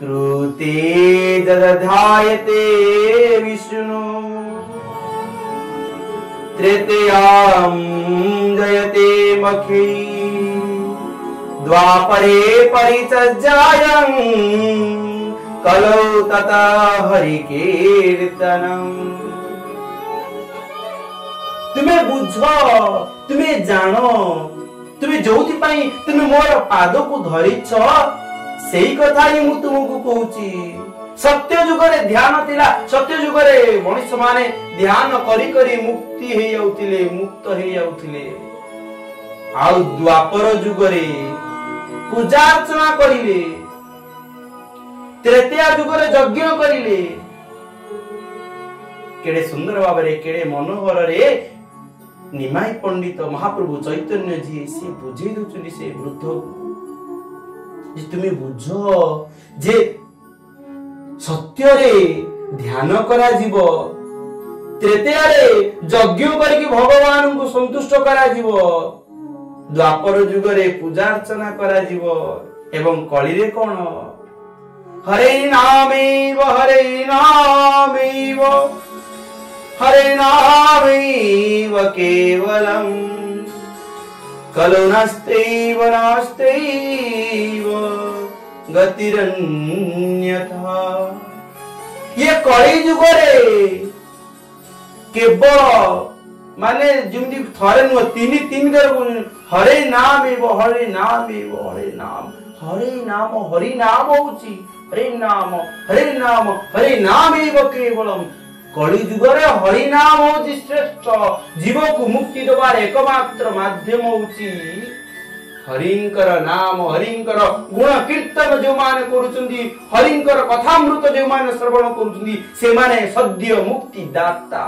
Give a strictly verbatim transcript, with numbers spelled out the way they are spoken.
कृते दधायते विष्णु तृतीयां जयते मखी द्वापरे परिचर्यायं कलौ तथा हरिकीर्तनम। तुम्हें बुझो, तुम्हें जानो, तुम्हें जोति पाई तुम्हें मोर पाद को धरी छो सेई कथा ही मु तुमको कहूची। सत्य जुगरे ध्यान थिला, सत्य जुगरे मनुष्य माने ध्यान करी करी मुक्ति हे जाउथिले, मुक्त हे जाउथिले। आउ द्वापर जुगरे पूजा अर्चना करिले, तृतीया जुगरे यज्ञ करिले, केडे सुंदर बाबरे केडे मनोहर रे निमाई पंडित महाप्रभु चैतन्य जी से बुझे दुचुनी से वृद्ध जे तुम्हें बुझो जे सत्य रे ध्यान करा जीवो, तृतीय रे यज्ञ करके भगवान को संतुष्ट करा जीवो, द्वापर युग रे पूजा अर्चना करा जीवो एवं कली रे कौन हरे नामेव हरे नामेव हरे नामेव केवलम कलो नास्तेव नास्तेव गतिरन्यथा। ये कई जुगरे केवल माने जिमती थरे नु तीन तीन कर हरे नाम एव हरे नाम एव हरे नाम हरे नाम हरि नाम होउची हरे नाम हरे नाम हरे नाम एव केवलम। कली जुगरे हरि नाम होउची श्रेष्ठ, जीव को मुक्ति देवार एकमात्र माध्यम होउची हरिंकर नाम, हरिंकर गुण कीर्तन जो माने करूचंदी, हरिंकर कथामृत जो माने श्रवण करूचंदी, से माने सद्य मुक्ति दाता।